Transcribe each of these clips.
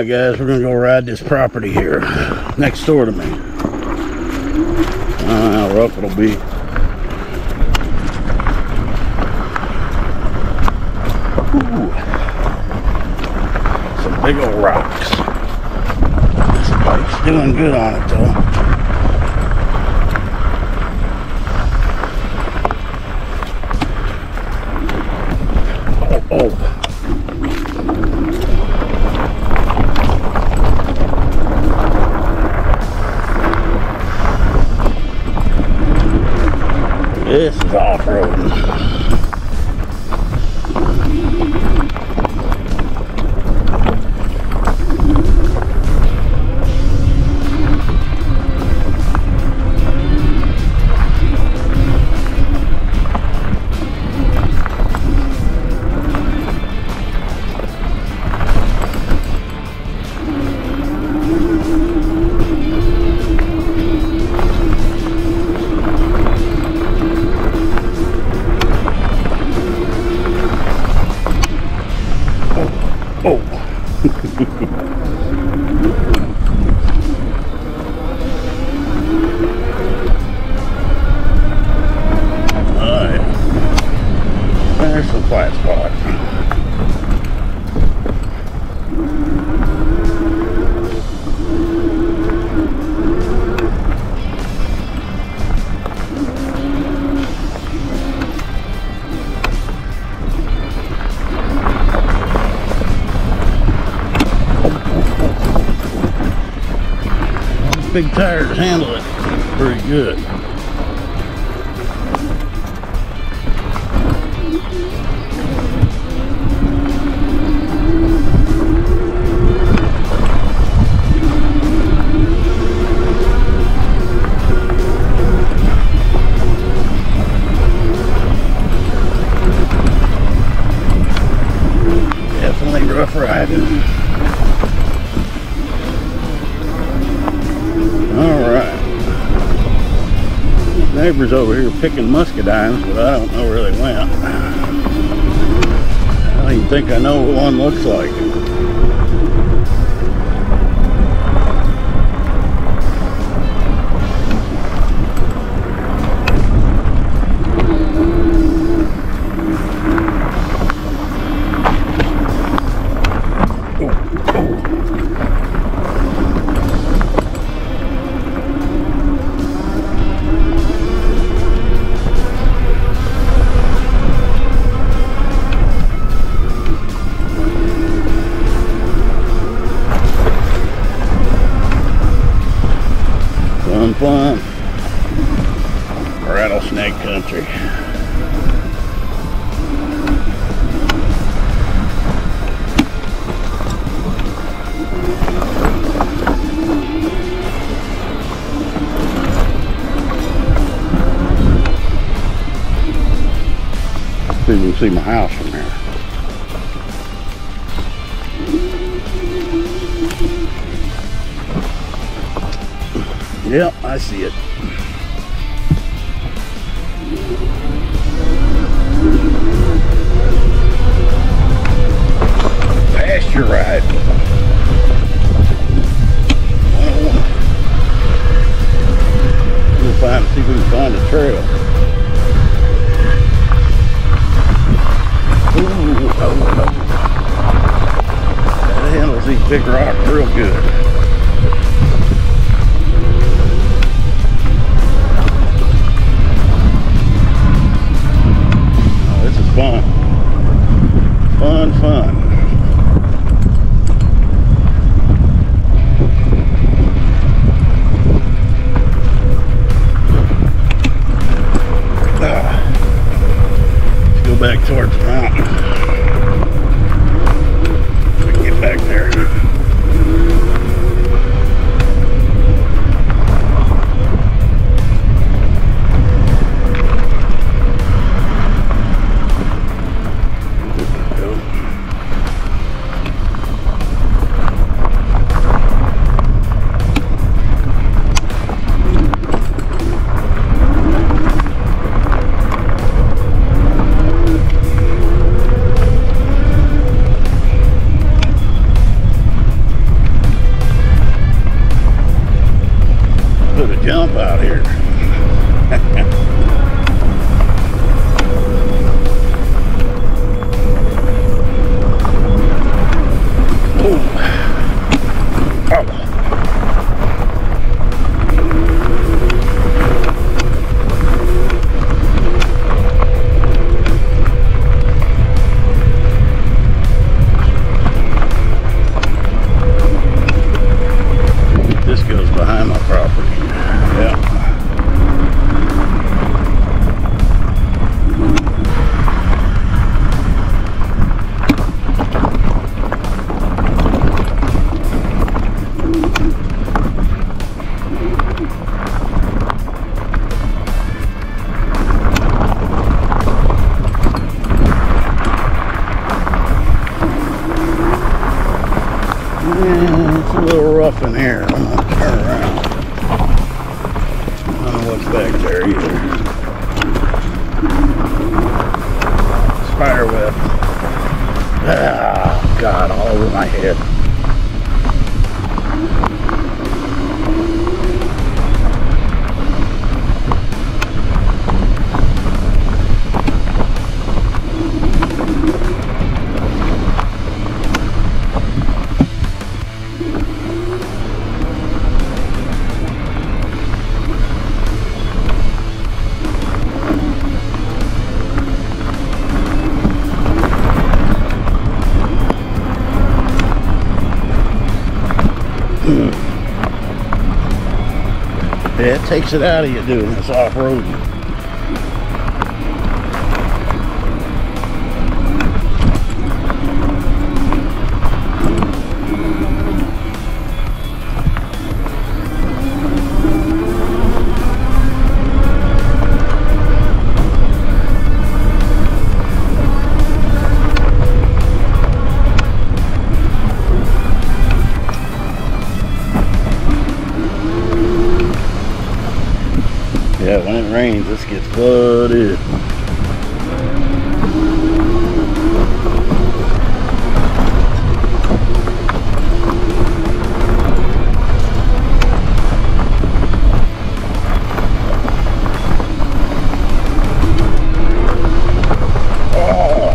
Alright guys, we're gonna go ride this property here next door to me. I don't know how rough it'll be. Ooh. Some big old rocks. This bike's doing good on it though. This is off-roading. Quiet spot. Those big tires handle it pretty good. Rough riding. Alright. Neighbors over here picking muscadines, but I don't know where they went. I don't even think I know what one looks like. Fun. Rattlesnake country. See if you can see my house from here. Yep, I see it. Pasture ride. We'll find, see if we can find a trail. Ooh, that handles these big rocks real good. Fun. Let's go back towards the mountain. We can get back there. jump out here. Oh. This goes behind my property. Yeah. It's a little rough in here. I'm going to turn around. I don't know what's back there either. Spider web. Ah, God, all over my head. Yeah, it takes it out of you doing this off-roading. Yeah, when it rains, this gets flooded. Oh,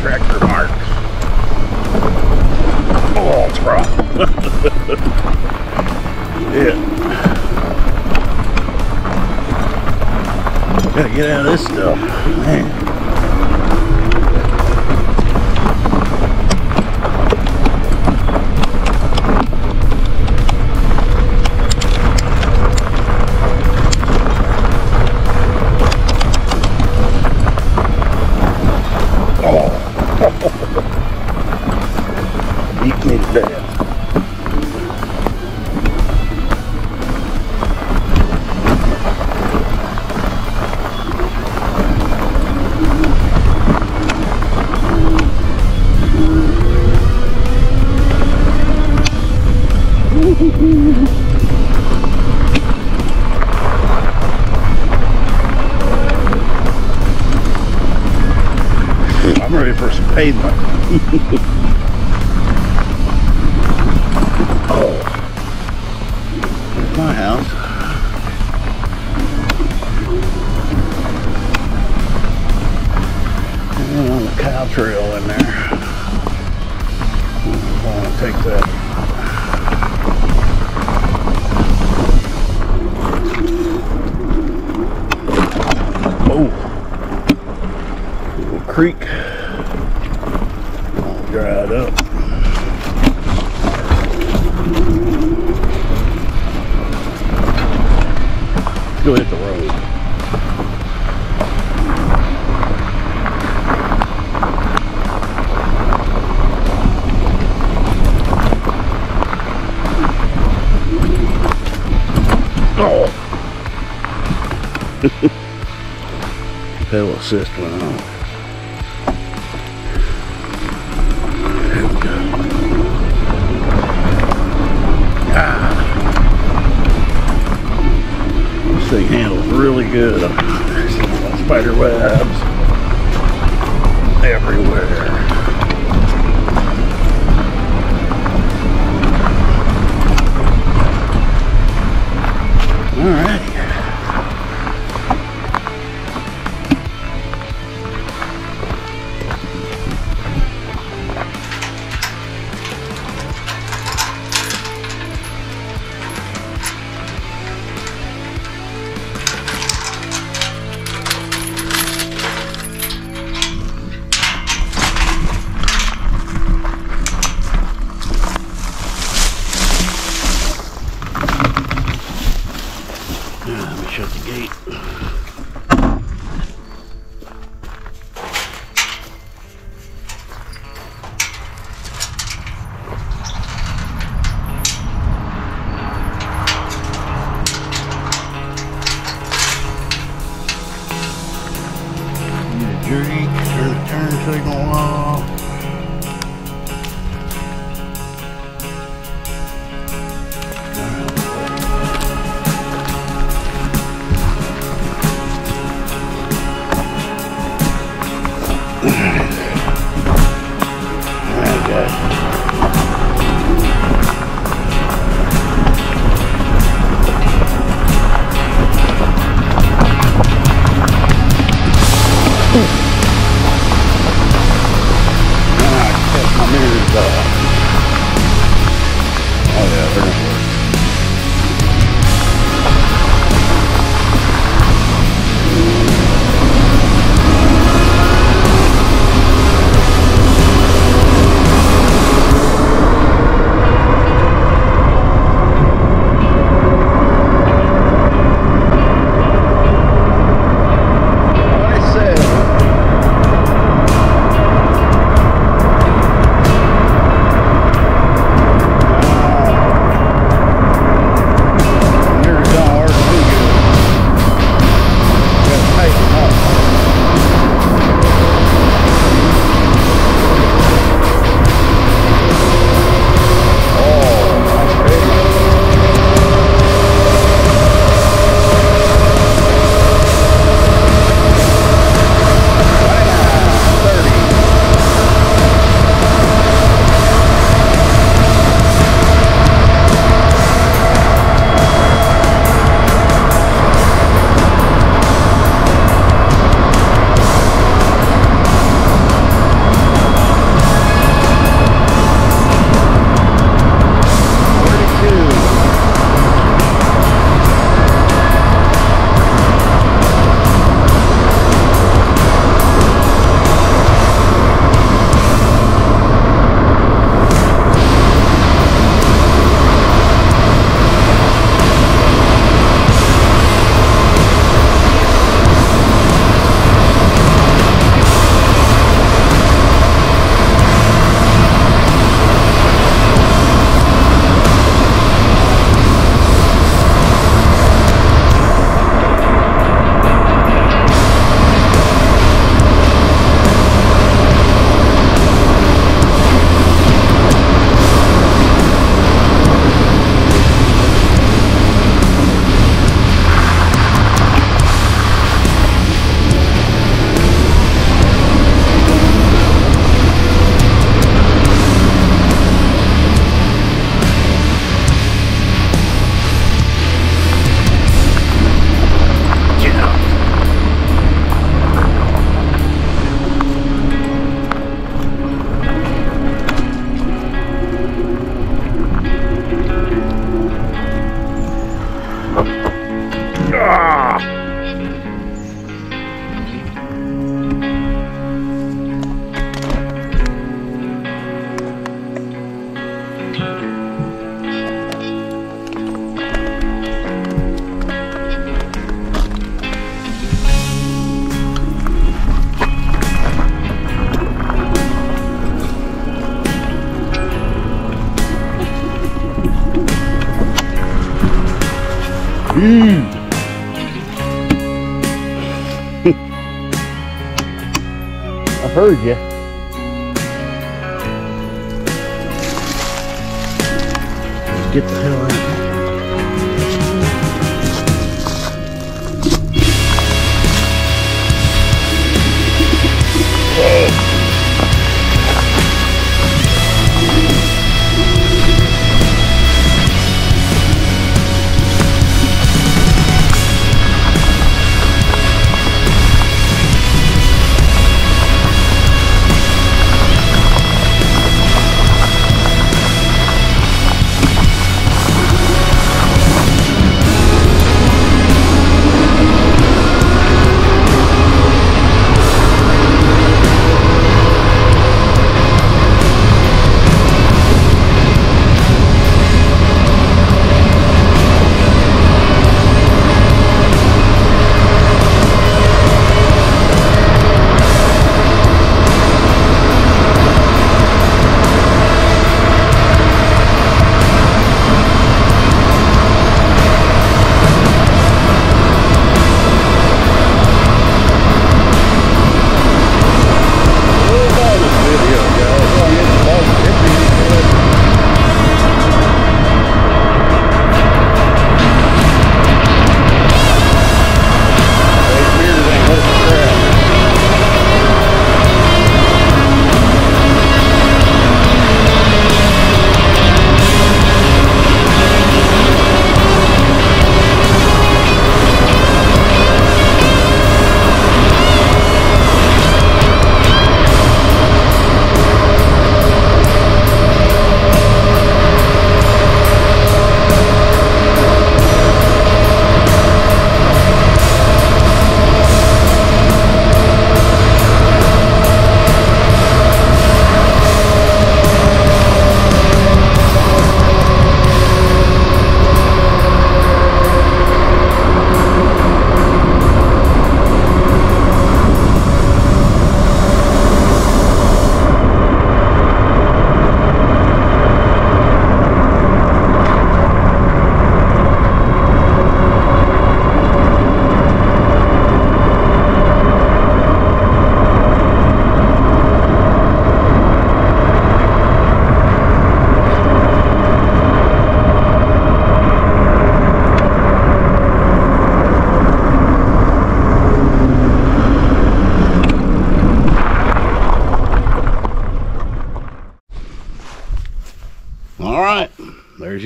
tractor marks. Oh, it's rough. Yeah. Gotta get out of this stuff, man. Oh, beat me to death. I'm ready for some pavement. Oh, there's my house. And then on the cow trail in there, I want to take that. Creek all dried up. Let's go hit the road. Oh, pedal assist went on. This thing handles really good. Spider webs everywhere. All right. gate. I heard you. Let's get the hell out of here.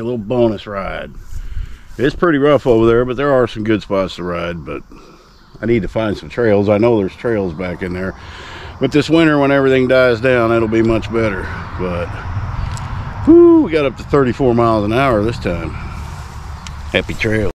you a little bonus ride. It's pretty rough over there, but there are some good spots to ride, but I need to find some trails. I know there's trails back in there, but this winter when everything dies down, it'll be much better. But whoo, we got up to 34 miles an hour this time. Happy trails.